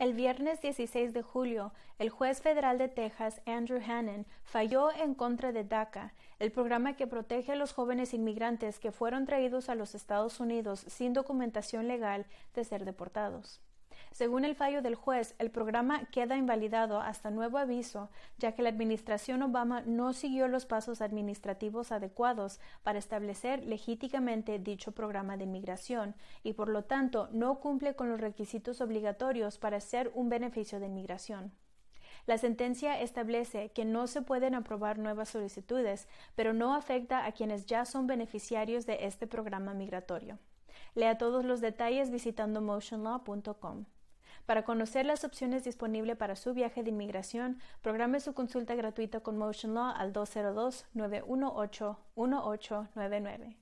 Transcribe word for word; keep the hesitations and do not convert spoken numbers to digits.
El viernes dieciséis de julio, el juez federal de Texas, Andrew Hanen, falló en contra de DACA, el programa que protege a los jóvenes inmigrantes que fueron traídos a los Estados Unidos sin documentación legal de ser deportados. Según el fallo del juez, el programa queda invalidado hasta nuevo aviso, ya que la administración Obama no siguió los pasos administrativos adecuados para establecer legítimamente dicho programa de inmigración y, por lo tanto, no cumple con los requisitos obligatorios para ser un beneficio de inmigración. La sentencia establece que no se pueden aprobar nuevas solicitudes, pero no afecta a quienes ya son beneficiarios de este programa migratorio. Lea todos los detalles visitando Motion Law punto com. Para conocer las opciones disponibles para su viaje de inmigración, programe su consulta gratuita con Motion Law al dos cero dos, nueve uno ocho, uno ocho nueve nueve.